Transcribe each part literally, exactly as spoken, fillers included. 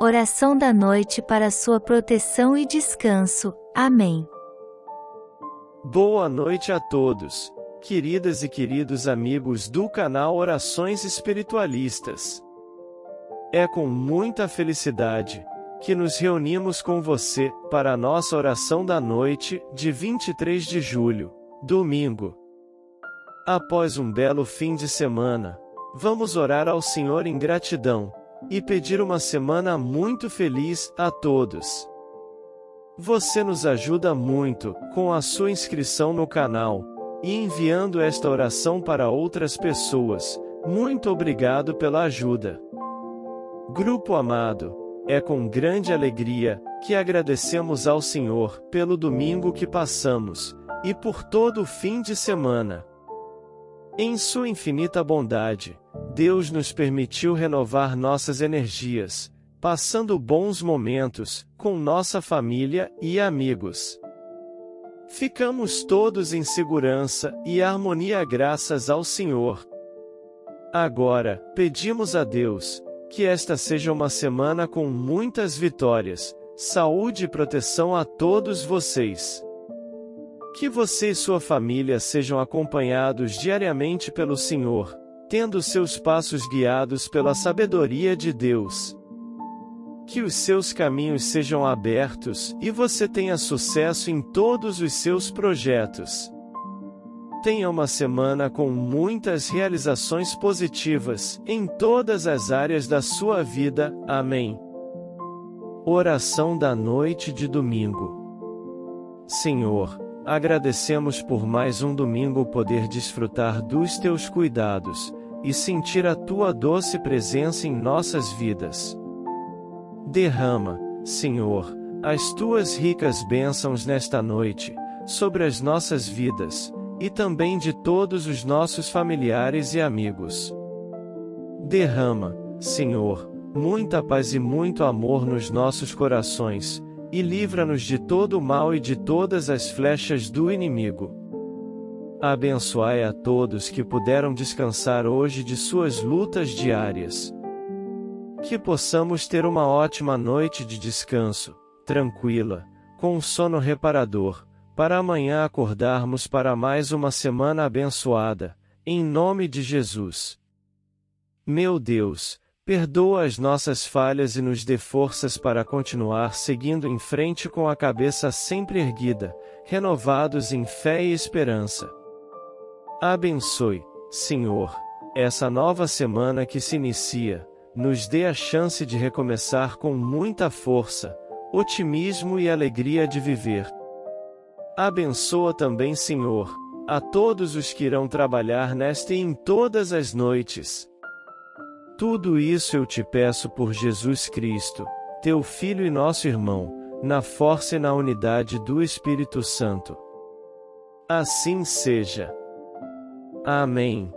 oração da noite para sua proteção e descanso. Amém. Boa noite a todos, queridas e queridos amigos do canal Orações Espiritualistas. É com muita felicidade que nos reunimos com você para a nossa oração da noite de vinte e três de julho, domingo. Após um belo fim de semana, vamos orar ao Senhor em gratidão e pedir uma semana muito feliz a todos. Você nos ajuda muito com a sua inscrição no canal e enviando esta oração para outras pessoas. Muito obrigado pela ajuda. Grupo amado, é com grande alegria que agradecemos ao Senhor pelo domingo que passamos e por todo o fim de semana. Em sua infinita bondade, Deus nos permitiu renovar nossas energias, passando bons momentos com nossa família e amigos. Ficamos todos em segurança e harmonia graças ao Senhor. Agora, pedimos a Deus que esta seja uma semana com muitas vitórias, saúde e proteção a todos vocês. Que você e sua família sejam acompanhados diariamente pelo Senhor, tendo seus passos guiados pela sabedoria de Deus. Que os seus caminhos sejam abertos e você tenha sucesso em todos os seus projetos. Tenha uma semana com muitas realizações positivas em todas as áreas da sua vida. Amém. Oração da noite de domingo. Senhor, agradecemos por mais um domingo poder desfrutar dos teus cuidados e sentir a tua doce presença em nossas vidas. Derrama, Senhor, as tuas ricas bênçãos nesta noite, sobre as nossas vidas, e também de todos os nossos familiares e amigos. Derrama, Senhor, muita paz e muito amor nos nossos corações, e livra-nos de todo o mal e de todas as flechas do inimigo. Abençoai a todos que puderam descansar hoje de suas lutas diárias. Que possamos ter uma ótima noite de descanso, tranquila, com um sono reparador, para amanhã acordarmos para mais uma semana abençoada, em nome de Jesus. Meu Deus, perdoa as nossas falhas e nos dê forças para continuar seguindo em frente com a cabeça sempre erguida, renovados em fé e esperança. Abençoe, Senhor, essa nova semana que se inicia. Nos dê a chance de recomeçar com muita força, otimismo e alegria de viver. Abençoa também, Senhor, a todos os que irão trabalhar nesta e em todas as noites. Tudo isso eu te peço por Jesus Cristo, teu Filho e nosso irmão, na força e na unidade do Espírito Santo. Assim seja. Amém.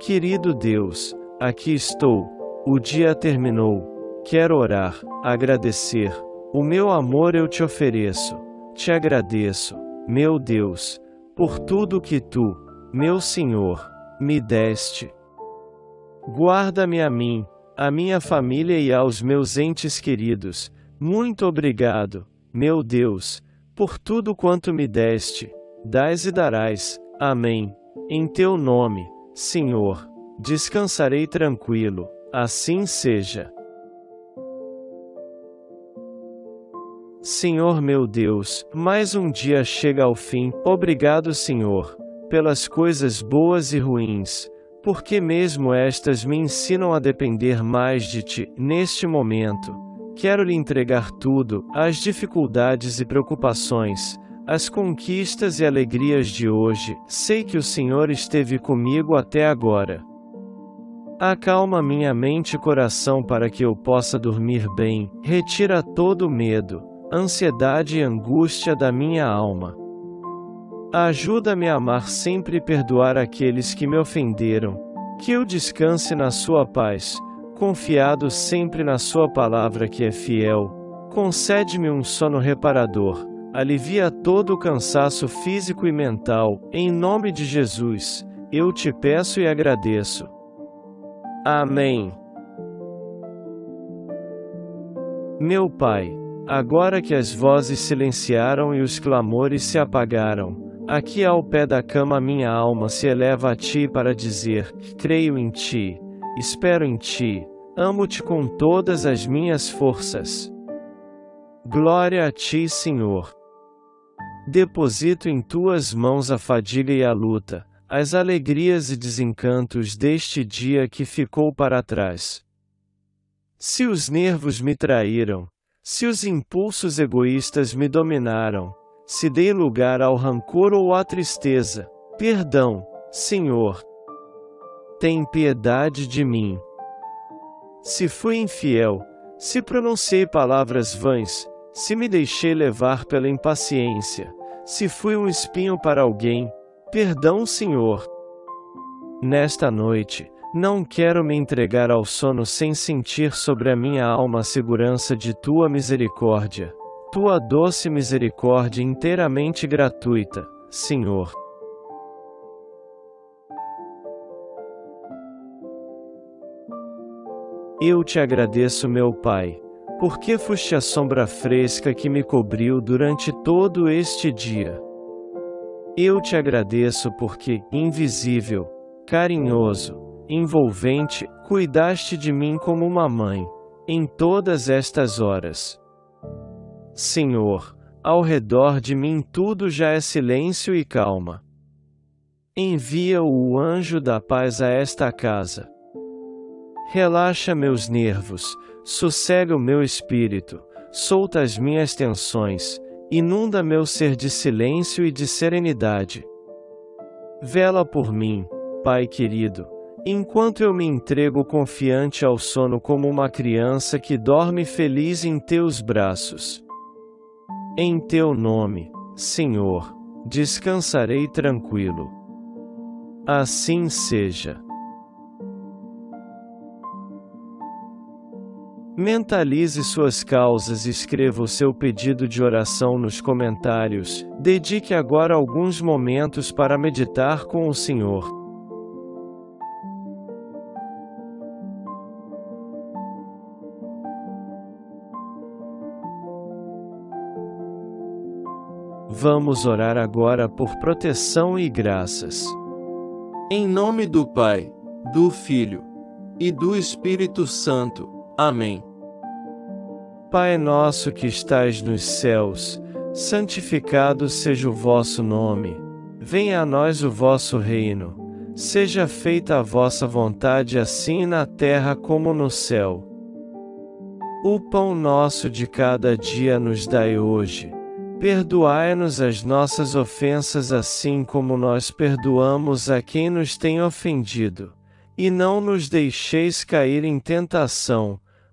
Querido Deus, aqui estou, o dia terminou, quero orar, agradecer, o meu amor eu te ofereço, te agradeço, meu Deus, por tudo que tu, meu Senhor, me deste. Guarda-me a mim, a minha família e aos meus entes queridos, muito obrigado, meu Deus, por tudo quanto me deste, dás e darás, amém, em teu nome, Senhor. Descansarei tranquilo, assim seja. Senhor meu Deus, mais um dia chega ao fim. Obrigado, Senhor, pelas coisas boas e ruins, porque mesmo estas me ensinam a depender mais de Ti. Neste momento, quero lhe entregar tudo, as dificuldades e preocupações, as conquistas e alegrias de hoje. Sei que o Senhor esteve comigo até agora. Acalma minha mente e coração para que eu possa dormir bem, retira todo medo, ansiedade e angústia da minha alma. Ajuda-me a amar sempre e perdoar aqueles que me ofenderam, que eu descanse na sua paz, confiado sempre na sua palavra que é fiel, concede-me um sono reparador, alivia todo o cansaço físico e mental, em nome de Jesus, eu te peço e agradeço. Amém. Meu Pai, agora que as vozes silenciaram e os clamores se apagaram, aqui ao pé da cama minha alma se eleva a Ti para dizer: creio em Ti, espero em Ti, amo-Te com todas as minhas forças. Glória a Ti, Senhor. Deposito em Tuas mãos a fadiga e a luta, as alegrias e desencantos deste dia que ficou para trás. Se os nervos me traíram, se os impulsos egoístas me dominaram, se dei lugar ao rancor ou à tristeza, perdão, Senhor. Tem piedade de mim. Se fui infiel, se pronunciei palavras vãs, se me deixei levar pela impaciência, se fui um espinho para alguém, perdão, Senhor. Nesta noite, não quero me entregar ao sono sem sentir sobre a minha alma a segurança de Tua misericórdia. Tua doce misericórdia inteiramente gratuita, Senhor. Eu te agradeço, meu Pai, porque foste a sombra fresca que me cobriu durante todo este dia. Eu te agradeço porque, invisível, carinhoso, envolvente, cuidaste de mim como uma mãe, em todas estas horas. Senhor, ao redor de mim tudo já é silêncio e calma. Envia o anjo da paz a esta casa. Relaxa meus nervos, sossega o meu espírito, solta as minhas tensões, inunda meu ser de silêncio e de serenidade. Vela por mim, Pai querido, enquanto eu me entrego confiante ao sono como uma criança que dorme feliz em Teus braços. Em Teu nome, Senhor, descansarei tranquilo. Assim seja. Mentalize suas causas e escreva o seu pedido de oração nos comentários. Dedique agora alguns momentos para meditar com o Senhor. Vamos orar agora por proteção e graças. Em nome do Pai, do Filho e do Espírito Santo. Amém. Pai nosso que estais nos céus, santificado seja o vosso nome. Venha a nós o vosso reino. Seja feita a vossa vontade assim na terra como no céu. O pão nosso de cada dia nos dai hoje. Perdoai-nos as nossas ofensas assim como nós perdoamos a quem nos tem ofendido. E não nos deixeis cair em tentação,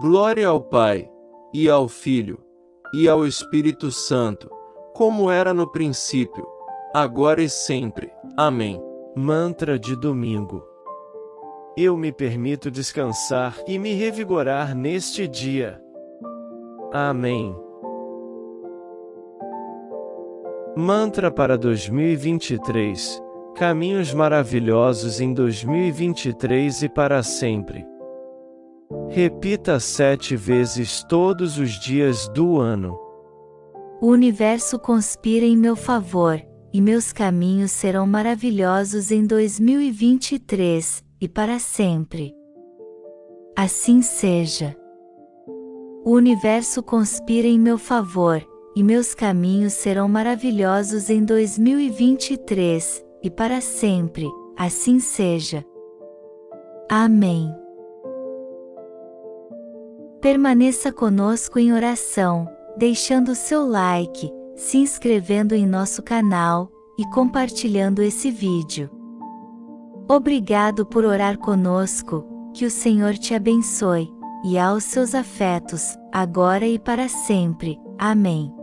Glória ao Pai, e ao Filho, e ao Espírito Santo, como era no princípio, agora e sempre. Amém. Mantra de domingo. Eu me permito descansar e me revigorar neste dia. Amém. Mantra para dois mil e vinte e três. Caminhos maravilhosos em dois mil e vinte e três e para sempre. Repita sete vezes todos os dias do ano. O universo conspira em meu favor, e meus caminhos serão maravilhosos em dois mil e vinte e três, e para sempre. Assim seja. O universo conspira em meu favor, e meus caminhos serão maravilhosos em dois mil e vinte e três, e para sempre, assim seja. Amém. Permaneça conosco em oração, deixando o seu like, se inscrevendo em nosso canal, e compartilhando esse vídeo. Obrigado por orar conosco, que o Senhor te abençoe, e aos seus afetos, agora e para sempre. Amém.